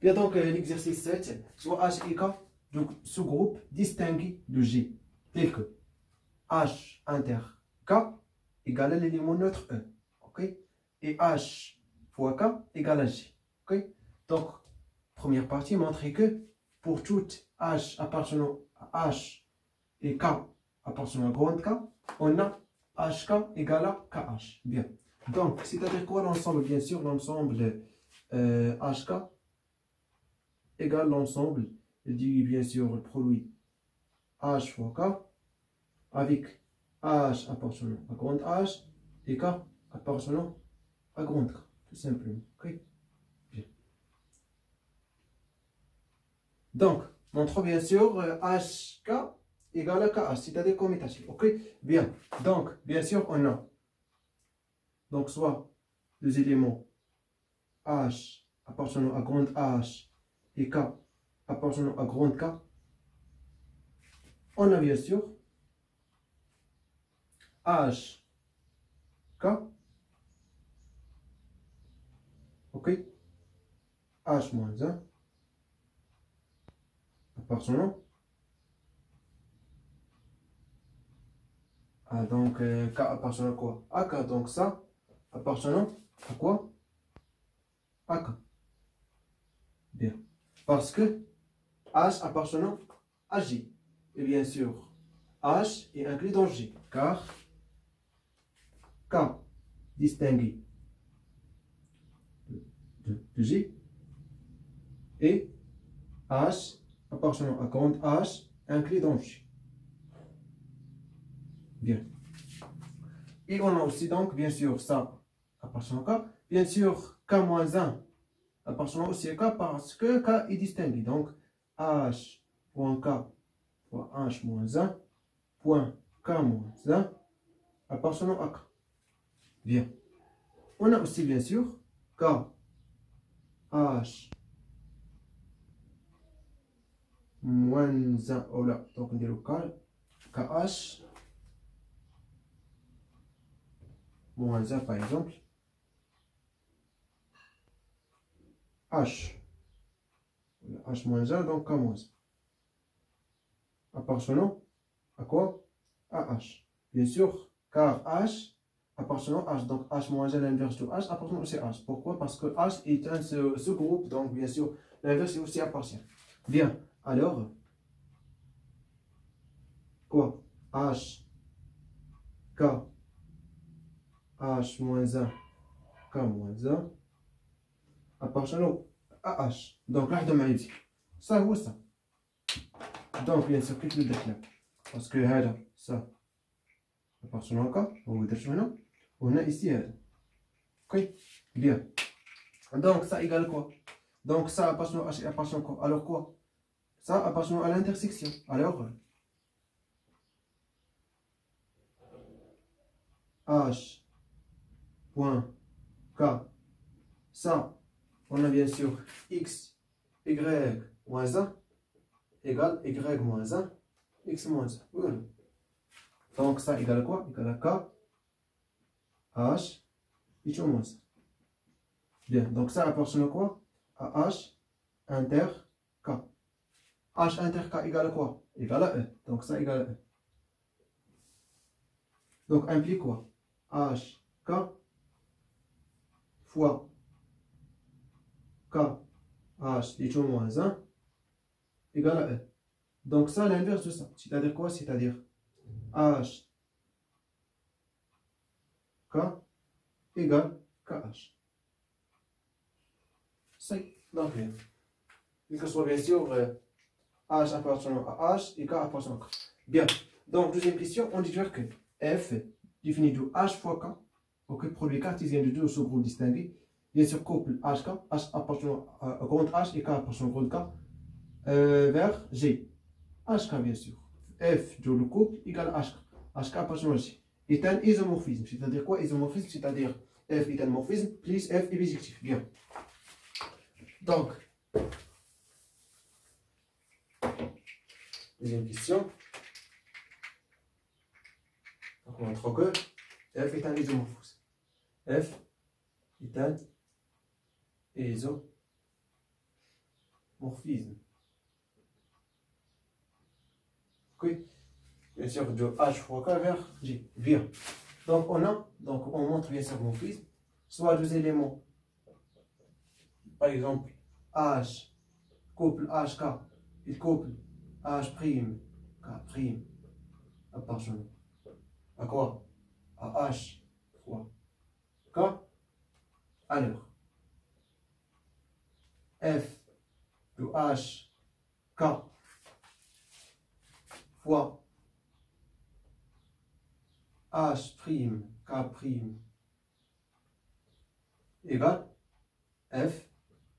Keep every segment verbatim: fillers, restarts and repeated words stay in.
Bien donc euh, l'exercice sept, soit H et K, donc sous-groupe distingué de G, tel que H inter K égale à l'élément neutre E, ok, et H fois K égale à G, ok. Donc, première partie, montrer que pour toute H appartenant à H et K appartenant à grande K, on a H K égale à K H, bien. Donc, c'est-à-dire quoi l'ensemble? Bien sûr, l'ensemble euh, H K égale l'ensemble du, bien sûr, le produit H fois K avec H appartenant à grande H et K appartenant à grande K, tout simplement. Okay? Bien. Donc, montrons bien sûr H K égale à K H, c'est-à-dire qu'on est H. Ok? Bien. Donc, bien sûr, on a donc soit deux éléments H appartenant à grande H et K appartenant à grande K. On a bien sûr H K, ok, H moins un appartenant à donc euh, K appartenant à quoi? À K, donc ça appartenant à quoi? À K. Bien. Parce que H appartenant à G. Et bien sûr, H est inclus dans G. Car K distingué de, de, de G. Et H appartenant à grande H inclus dans G. Bien. Et on a aussi donc, bien sûr, ça appartenant à K. Bien sûr, K moins un. Appartenant aussi à K parce que K est distingué. Donc, H point K point H moins un point K moins un appartenant à K. Bien. On a aussi, bien sûr, K H moins un. Oh là, donc on dit le K. K H moins un, par exemple. H, H moins un, donc K moins un, appartenant à quoi? À H, bien sûr, car H appartenant à H, donc H moins un, l'inverse de H, appartenant aussi à H. Pourquoi? Parce que H est un sous-groupe, donc bien sûr, l'inverse est aussi appartient. Bien, alors, quoi? H, K, H moins un, K moins un, appartenant à H. Donc, là, on a dit ça ou ça. Donc, bien sûr, clique le déclin. Parce que là, ça appartenant à K, on va dire non. On a ici là. Ok? Bien. Donc, ça égale quoi? Donc, ça appartenant à H et appartenant à quoi? Alors quoi? Ça appartenant à l'intersection. Alors, H point K, ça on a bien sûr x, y moins un égale y moins un, x moins un. Voilà. Donc ça égale quoi? Égale à K, H, y moins un. Bien, donc ça appartient à quoi? À H inter K. H inter K égale à quoi? Égale à E. Donc ça égale à E. Donc implique quoi? H, K fois K, H, et moins un, égale à E. Donc ça, l'inverse de ça. C'est-à-dire quoi? C'est-à-dire H, K, égale K H. C'est donc bien. Et que ce soit bien sûr euh, H appartenant à H et K appartenant à K. Bien. Donc, deuxième question, on dit que F défini de H fois K, ok, produit cartésien de deux sous-groupes distingués. Bien sûr, couple H K, H appartenant à grande H et K appartenant à grande K, euh, vers G. H K, bien sûr. F de le couple égale H K. H K appartenant à G. Est un isomorphisme. C'est-à-dire quoi, isomorphisme? C'est-à-dire F est un morphisme, plus F est bijectif. Bien. Donc, deuxième question. Donc, on montre que F est un isomorphisme. F est un isomorphisme. morphisme. Ok, bien sûr, de H fois K vers G. Bien. Donc on a, donc on montre bien sûr morphisme, soit deux éléments, par exemple H couple H K, il couple H prime K prime appartenant à quoi? À H fois K. Alors F de H K fois H prime K prime égale F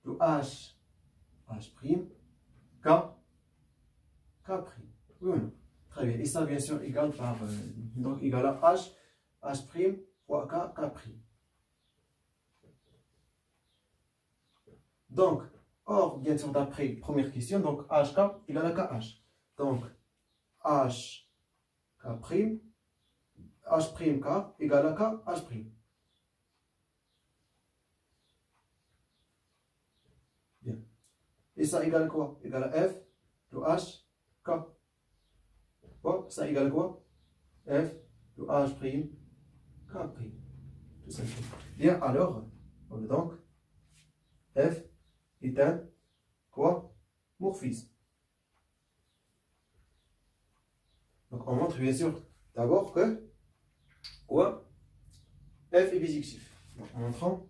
de H H prime K K prime. Oui ou non? Très bien. Et ça bien sûr égale par euh, donc égale à H H prime fois K K prime. Donc, or, bien sûr, d'après première question, donc H K égale à K H. Donc, H K prime, H prime K égale à K H prime. Bien. Et ça égale quoi? Égale à F de H K. Bon, ça égale quoi? F de H prime K prime. Tout simplement. Bien, alors, on est donc F est un quoi? Morphisme. Donc on montre bien sûr d'abord que quoi? F est bijectif. Donc en montrant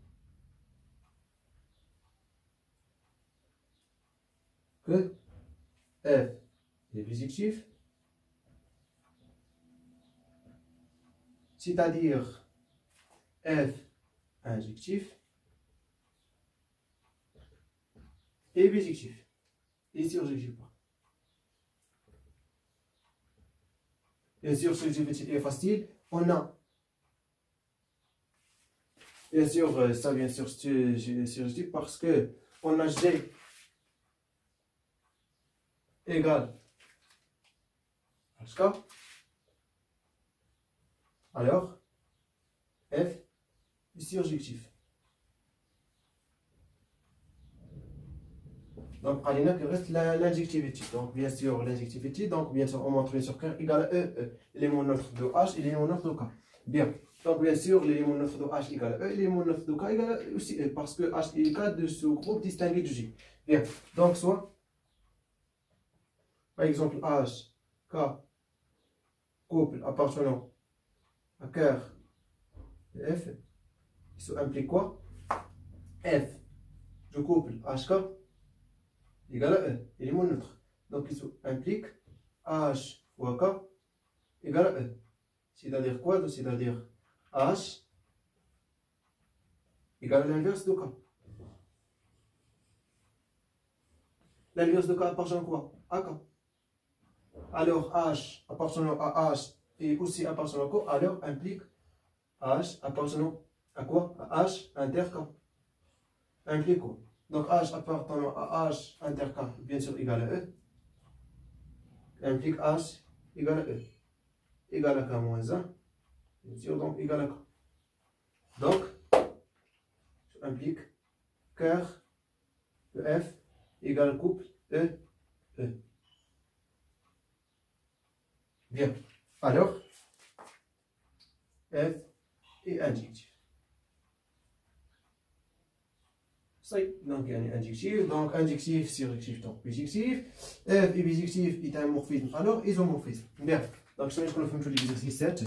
que F est bijectif, c'est-à-dire F injectif et bijectif. Et surjectif pas. Bien sûr, surjectivité est facile. On a. Bien sûr, ça vient sur surjectif parce que on a G égale H K. Alors, F est surjectif. Donc, Alina, il reste l'injectivité. Donc, bien sûr, l'injectivité. Donc, bien sûr, on montre bien sûr K égale à E, E. L'élément neuf de H et l'élément neuf de K. Bien. Donc, bien sûr, l'élément neuf de H égale à E, l'élément neuf de K égale à E aussi E. Parce que H et K de ce groupe distingué du G. Bien. Donc, soit, par exemple, H, K, couple appartenant à K et F. Ça implique quoi? F du couple H K égale à E, élément neutre. Donc, il implique H fois K égale à E. C'est-à-dire quoi? C'est-à-dire H égale à l'inverse de K. L'inverse de K appartient à quoi? À K. Alors, H appartenant à H et aussi appartenant à K, alors implique H appartenant à quoi? À H inter K. Implique quoi? Donc H appartenant à H inter K, bien sûr, égale à E, implique H égale à E, égale à K moins un, bien sûr, donc égale à K. Donc, ça implique car E F égale couple E, E. Bien, alors, F est injectif. Donc, il y a un injectif, donc injectif, surjectif, donc bijectif. F et bijectif est un morphisme, alors isomorphisme. Bien, donc je vais vous faire l'exercice sept.